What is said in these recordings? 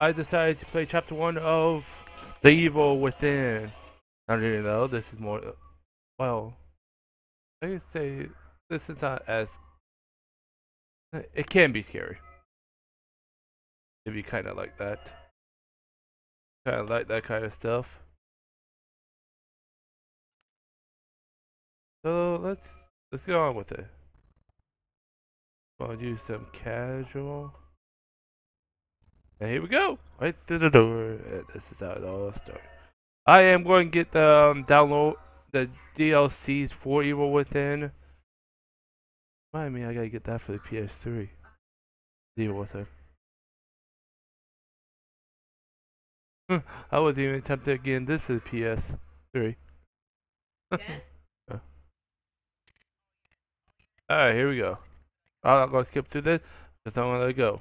I decided to play chapter 1 of The Evil Within. Not really though, this is more, well, I can say this is not as, it can be scary. If you kind of like that. Kind of like that kind of stuff. So let's get on with it. I'll do some casual. And here we go! Right through the door. And this is how it all starts. I am going to get the download the DLCs for Evil Within. Remind me, I gotta get that for the PS3. Evil Within. I wasn't even tempted again. This for the PS3. Yeah. Alright, here we go. I'm not gonna skip through this because I'm gonna let it go.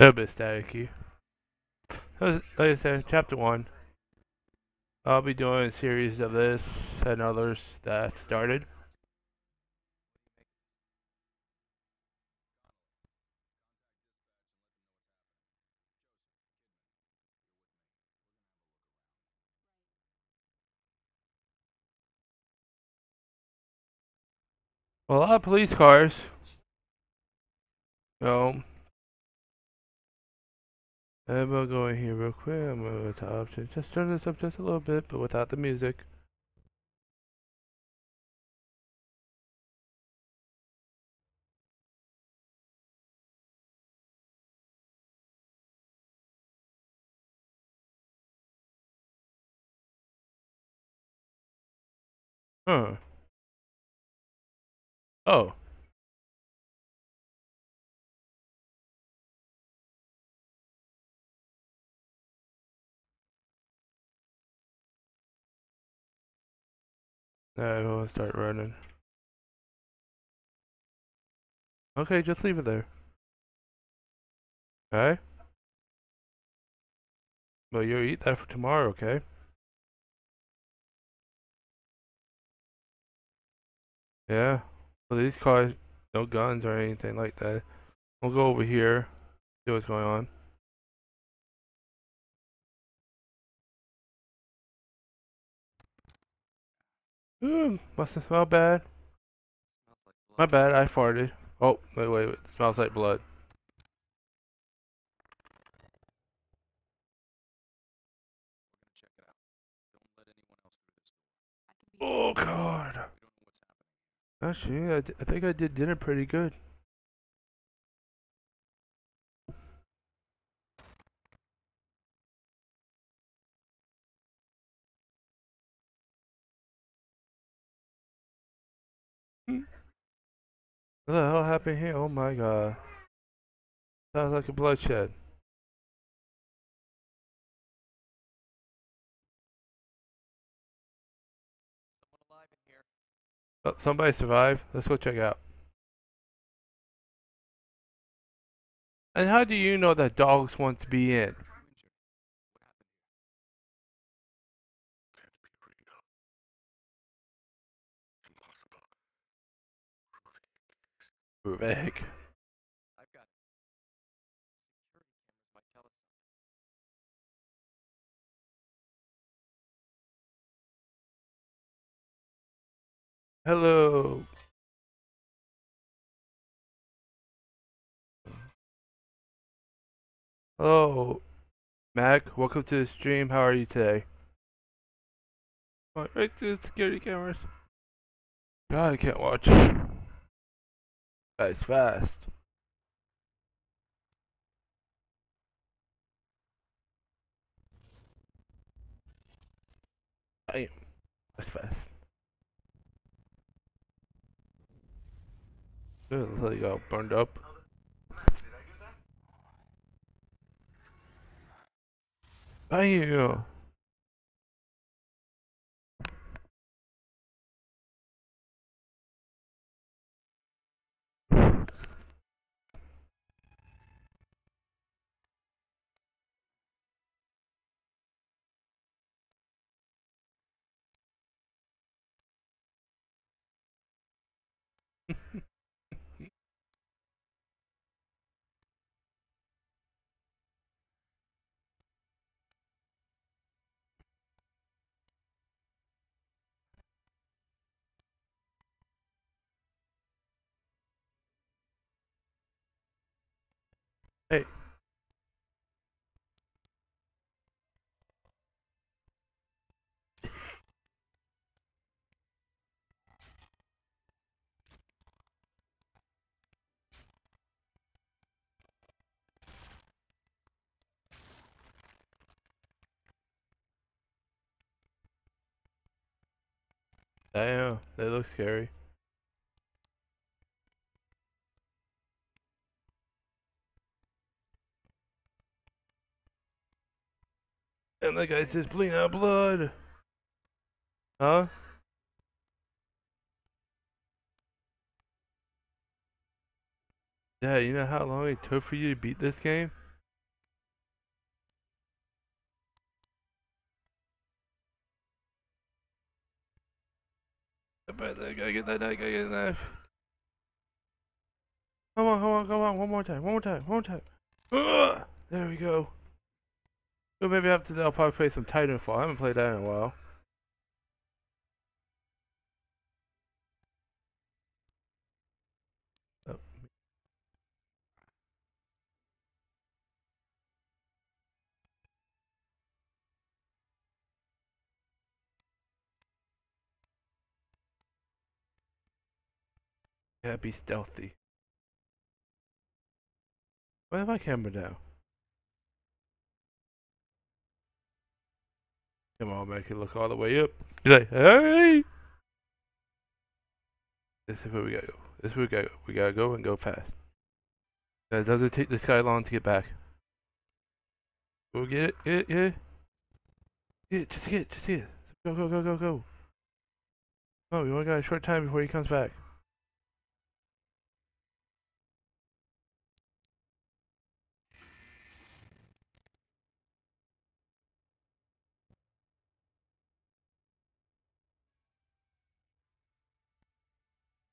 A little bit staticky. Like I said, chapter 1. I'll be doing a series of this and others that I've started. Well, a lot of police cars. No. I'm gonna go in here real quick. I'm gonna go to options. Just turn this up just a little bit, but without the music. Huh. Oh. Alright, we'll start running. Okay, just leave it there. Alright? Well, you'll eat that for tomorrow, okay? Yeah. Well, these cars, no guns or anything like that. We'll go over here, see what's going on. Ooh, mustn't smell bad. My bad, I farted. Oh, wait, it smells like blood. Oh god! Actually, I think I did dinner pretty good. What the hell happened here? Oh my god. Sounds like a bloodshed. Oh, somebody survived. Let's go check it out. And how do you know that dogs want to be in? Prove egg. Hello. Hello, Mac. Welcome to the stream. How are you today? Right to the security cameras. God, I can't watch. Guys, fast. Damn, that's fast. Good, looks like you got burned up. Damn. Hey. Damn, they look scary. And that guy's just bleeding out blood. Huh? Yeah, you know how long it took for you to beat this game? I gotta get that knife, I gotta get that knife. Come on, come on, come on, one more time, one more time, one more time. Ugh! There we go. Well, maybe after that I'll probably play some Titanfall. I haven't played that in a while. Oh. Yeah, be stealthy. Why is my camera down? Come on, make it look all the way up. He's like, hey! This is where we gotta go. This is where we gotta go. We gotta go and go fast. It doesn't take this guy long to get back. Go get it, get it, get it. Get it, just get it, just get it. Go, go, go, go, go. Oh, we only got a short time before he comes back.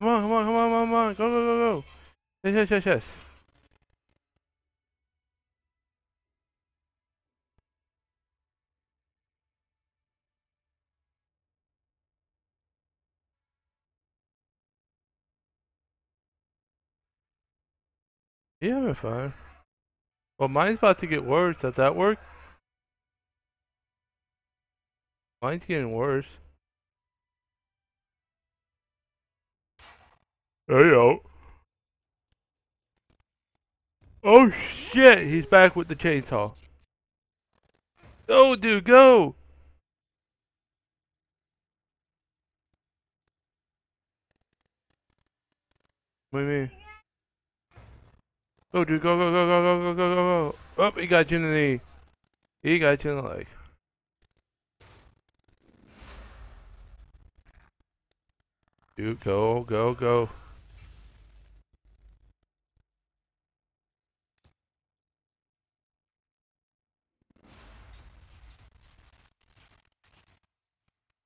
Come on, come on, come on, come on, come on, go, go, go, go. Yes, yes, yes, yes. You having fun? Well, mine's about to get worse. Does that work? Mine's getting worse. Hey yo. Oh shit, he's back with the chainsaw. Go dude, go! What do you mean? Go dude, go, go, go, go, go, go, go, go, go. Oh, he got you in the knee. He got you in the leg. Dude, go, go, go.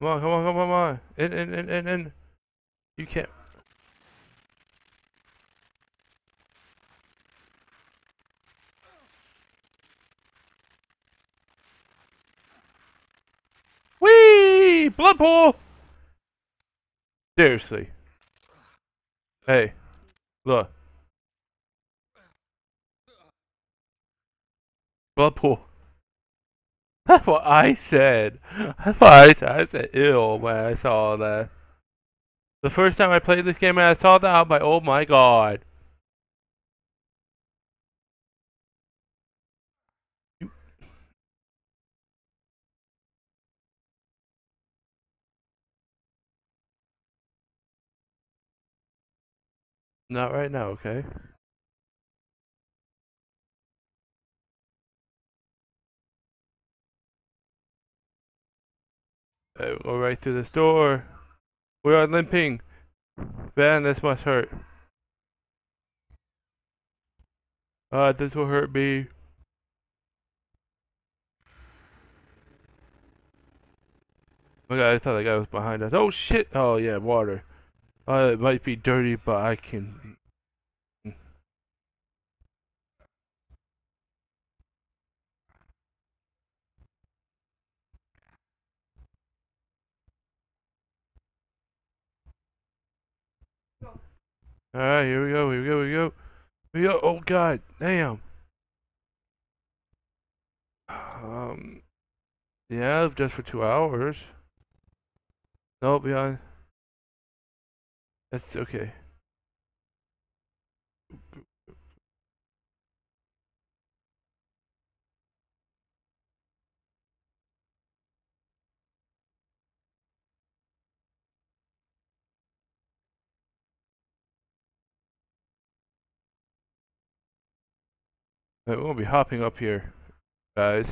Come on, come on, come on, come on. In. You can't. Whee! Blood pool! Seriously. Hey. Look. Blood pool. That's what I said. That's what I said. I said ill when I saw that. The first time I played this game and I saw that, I'm like, oh my god. Not right now, okay? We'll go right through this door. We are limping. Man, this must hurt. This will hurt me. Oh god, I thought that guy was behind us. Oh shit! Oh yeah, water. It might be dirty, but I can... Alright, here we go, here we go, here we go. Here we go. Oh god, damn. Yeah, just for 2 hours. Nope, beyond. That's okay. Right, we'll be hopping up here, guys.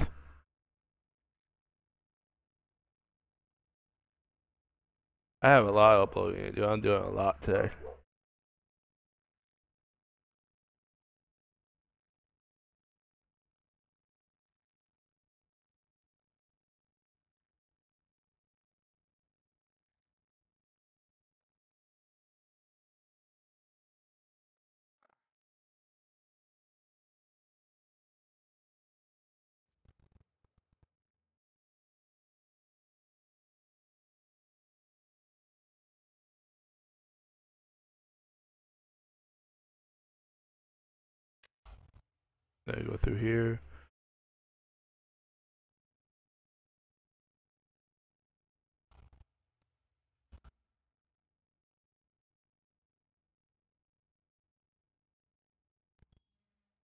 I have a lot of uploading to do. I'm doing a lot today. I go through here.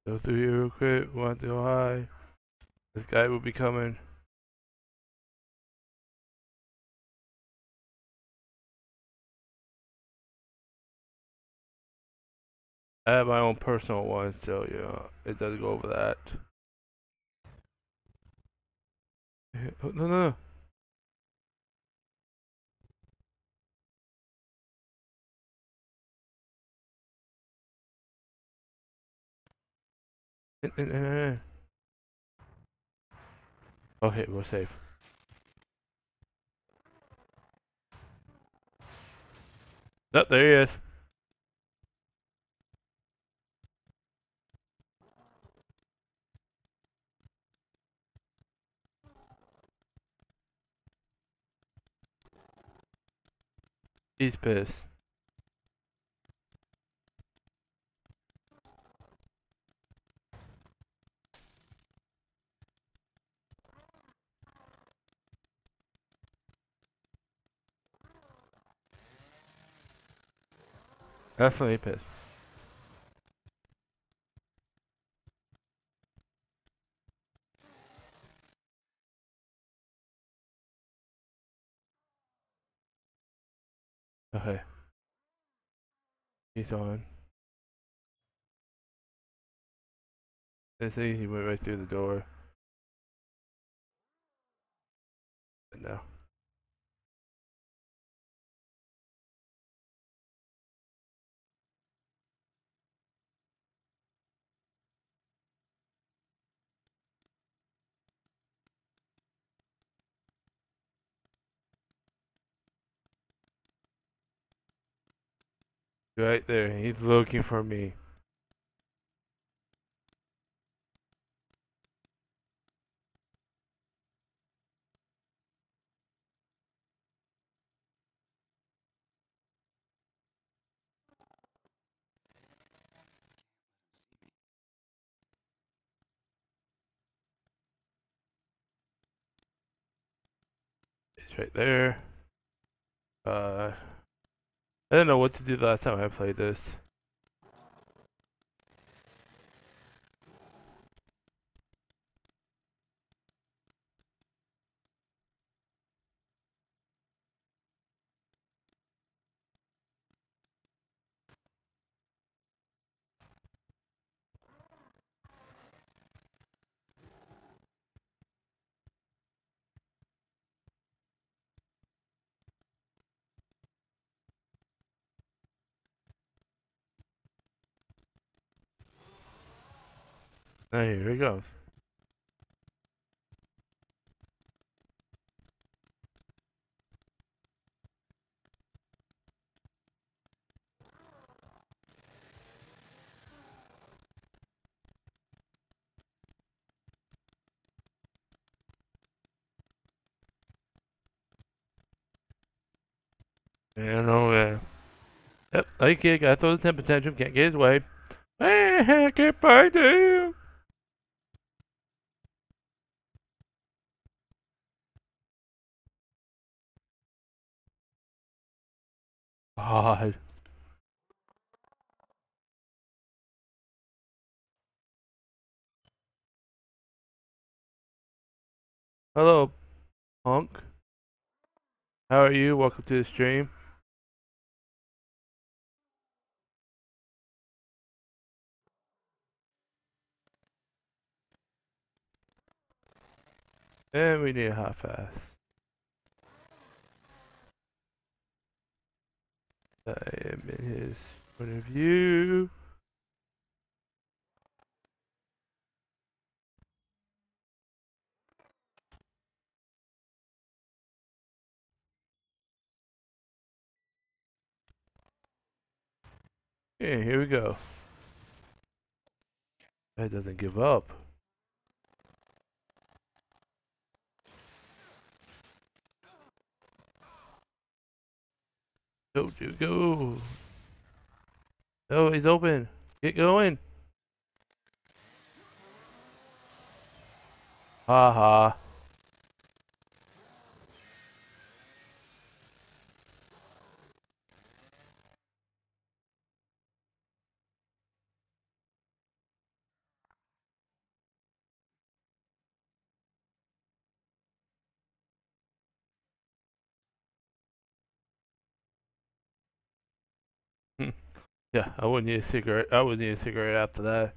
Go through here real quick. Want to go high. This guy will be coming. I have my own personal one, so you know, it doesn't go over that. Oh, no, no. Okay, we're safe. Oh, there he is. He's pissed. Definitely pissed. Okay. He's on. Let's see, he went right through the door. And now. Right there, he's looking for me. It's right there. I don't know what to do last time I played this. Here we go. Yeah, no way. Yep, like it, I throw the temper tantrum, can't get his way. I can't find him. God. Hello, punk. How are you? Welcome to the stream. And we need a hot fast. I am in his point of view. Yeah, here we go. That doesn't give up. Go, dude, go. Oh, he's open. Get going. Ha ha. Yeah, I wouldn't need a cigarette. I wouldn't need a cigarette after that.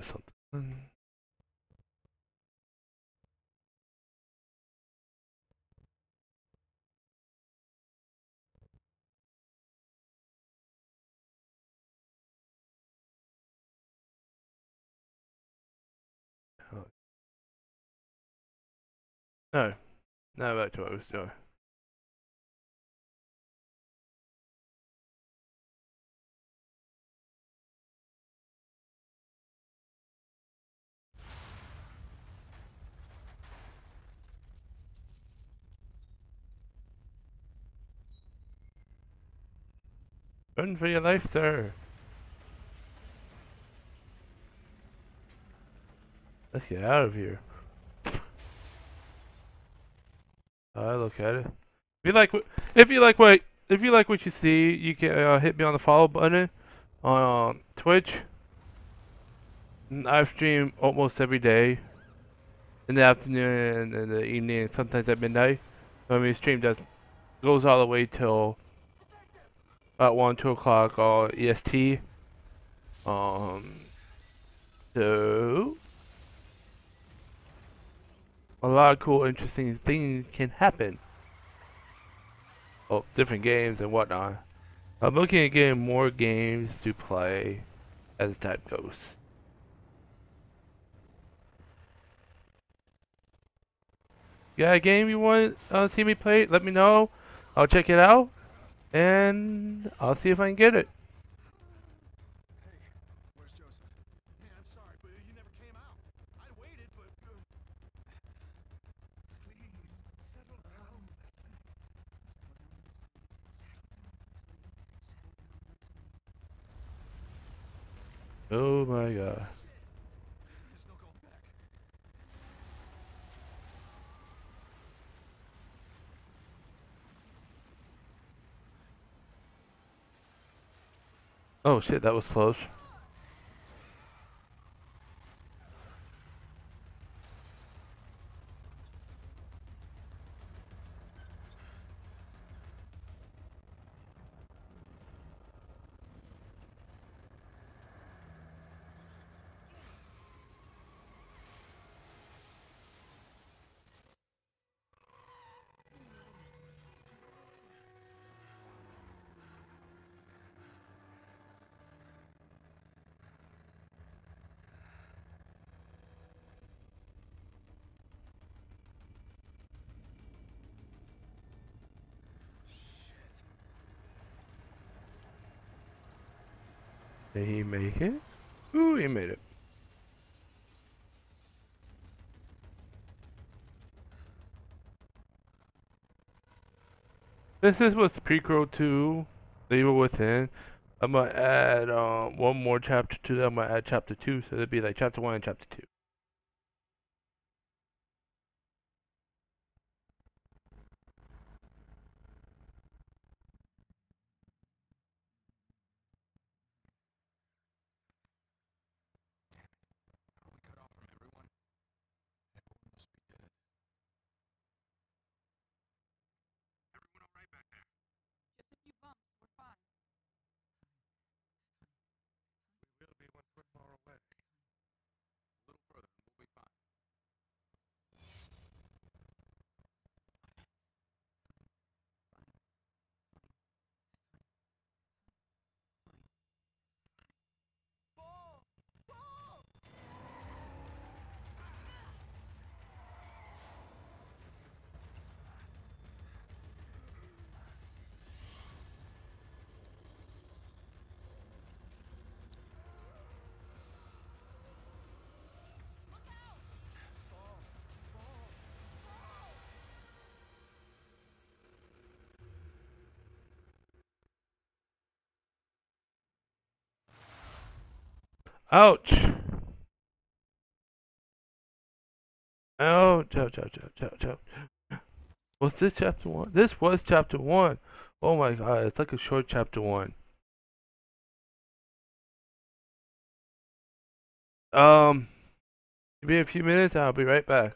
Something. No, now back to what I was doing. Run for your life there. Let's get out of here. I look at it. If you like what you see, you can hit me on the follow button on Twitch. I stream almost every day in the afternoon and in the evening, and sometimes at midnight. I mean, stream that goes all the way till about 1, 2 o'clock EST. So a lot of cool, interesting things can happen. Oh, different games and whatnot. I'm looking at getting more games to play as time goes. You got a game you want to see me play? Let me know. I'll check it out. And I'll see if I can get it. Hey, where's Joseph? Man, I'm sorry, but you never came out. I waited, but... Please, settle down. Oh my god. Oh shit, that was close. Did he make it? Ooh, he made it. This is what's prequel to The Evil Within. I'm gonna add one more chapter to that. I'm gonna add chapter 2, so it'd be like chapter 1 and chapter 2. Ouch. Ouch, ouch, ouch, ouch, ouch. Was this chapter 1? This was chapter 1. Oh my god, it's like a short chapter 1. Give me a few minutes and I'll be right back.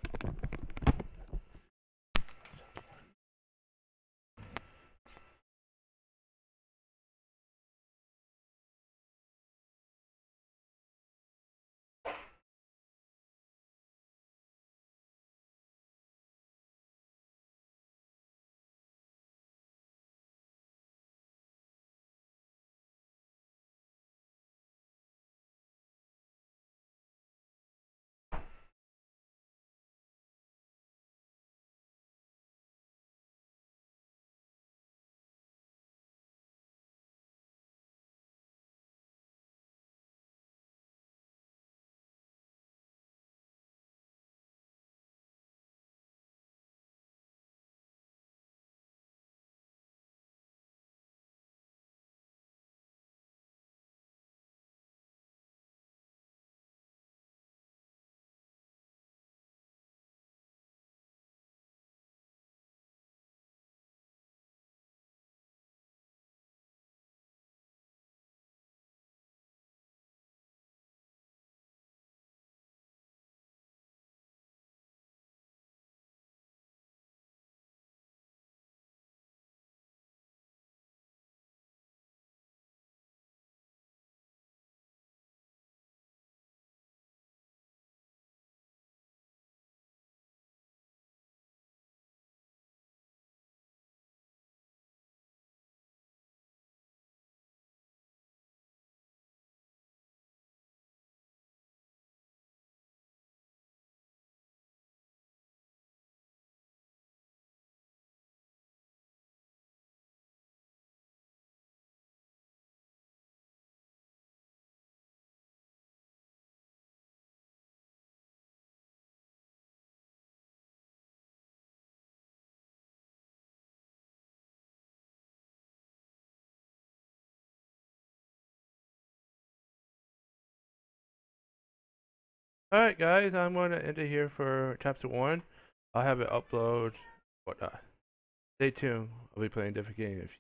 Alright guys, I'm going to end it here for chapter 1. I'll have it upload, whatnot. Stay tuned, I'll be playing different games.